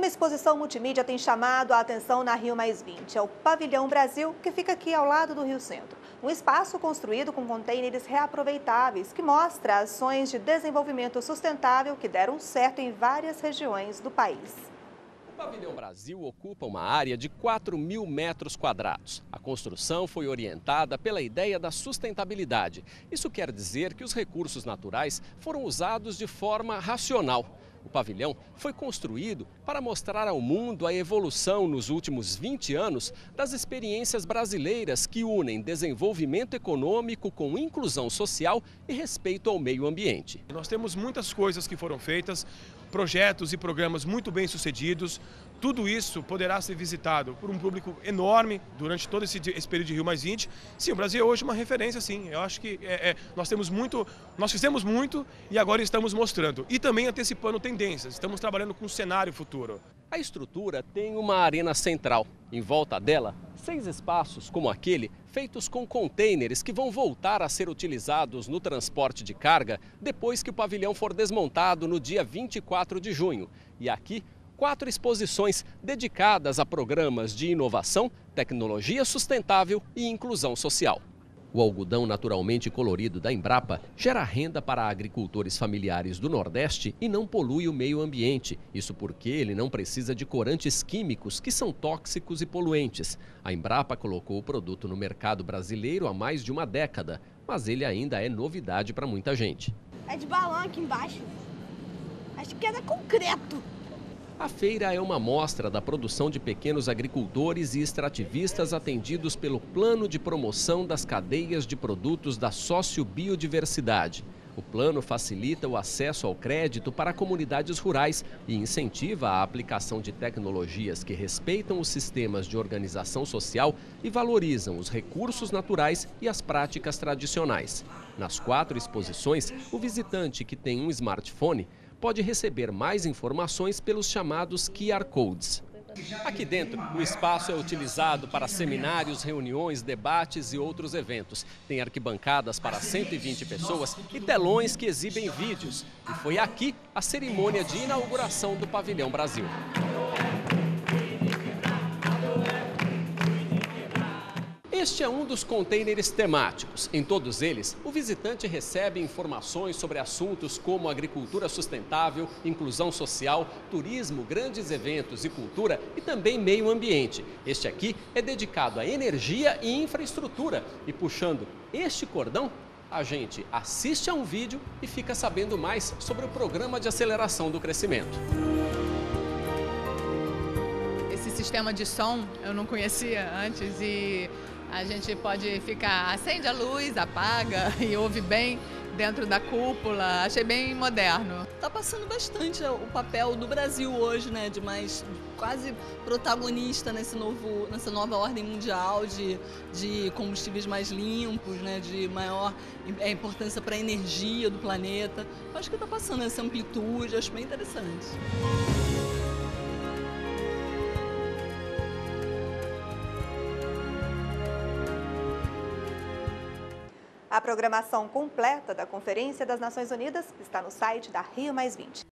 uma exposição multimídia tem chamado a atenção na Rio+20. É o Pavilhão Brasil, que fica aqui ao lado do Rio Centro. Um espaço construído com contêineres reaproveitáveis, que mostra ações de desenvolvimento sustentável que deram certo em várias regiões do país. O Pavilhão Brasil ocupa uma área de 4.000 metros quadrados. A construção foi orientada pela ideia da sustentabilidade. Isso quer dizer que os recursos naturais foram usados de forma racional. O pavilhão foi construído para mostrar ao mundo a evolução nos últimos 20 anos das experiências brasileiras que unem desenvolvimento econômico com inclusão social e respeito ao meio ambiente. Nós temos muitas coisas que foram feitas, projetos e programas muito bem sucedidos. Tudo isso poderá ser visitado por um público enorme durante todo esse período de Rio+20. Sim, o Brasil é hoje uma referência, sim. Eu acho que nós fizemos muito e agora estamos mostrando. E também antecipando tendências, estamos trabalhando com um cenário futuro. A estrutura tem uma arena central. Em volta dela, 6 espaços como aquele, feitos com contêineres que vão voltar a ser utilizados no transporte de carga depois que o pavilhão for desmontado no dia 24 de junho. E aqui, 4 exposições dedicadas a programas de inovação, tecnologia sustentável e inclusão social. O algodão naturalmente colorido da Embrapa gera renda para agricultores familiares do Nordeste e não polui o meio ambiente. Isso porque ele não precisa de corantes químicos que são tóxicos e poluentes. A Embrapa colocou o produto no mercado brasileiro há mais de uma década, mas ele ainda é novidade para muita gente. É de balão aqui embaixo. Acho que é de concreto. A feira é uma amostra da produção de pequenos agricultores e extrativistas atendidos pelo Plano de Promoção das Cadeias de Produtos da Sociobiodiversidade. O plano facilita o acesso ao crédito para comunidades rurais e incentiva a aplicação de tecnologias que respeitam os sistemas de organização social e valorizam os recursos naturais e as práticas tradicionais. Nas 4 exposições, o visitante que tem um smartphone pode receber mais informações pelos chamados QR Codes. Aqui dentro, o espaço é utilizado para seminários, reuniões, debates e outros eventos. Tem arquibancadas para 120 pessoas e telões que exibem vídeos. E foi aqui a cerimônia de inauguração do Pavilhão Brasil. Este é um dos contêineres temáticos. Em todos eles, o visitante recebe informações sobre assuntos como agricultura sustentável, inclusão social, turismo, grandes eventos e cultura e também meio ambiente. Este aqui é dedicado à energia e infraestrutura. E puxando este cordão, a gente assiste a um vídeo e fica sabendo mais sobre o programa de aceleração do crescimento. Esse sistema de som eu não conhecia antes e a gente pode ficar, acende a luz, apaga e ouve bem dentro da cúpula. Achei bem moderno. Está passando bastante o papel do Brasil hoje, né? De mais quase protagonista nessa nova ordem mundial de combustíveis mais limpos, né? De maior importância para a energia do planeta. Acho que está passando essa amplitude, acho bem interessante. A programação completa da Conferência das Nações Unidas está no site da Rio+20.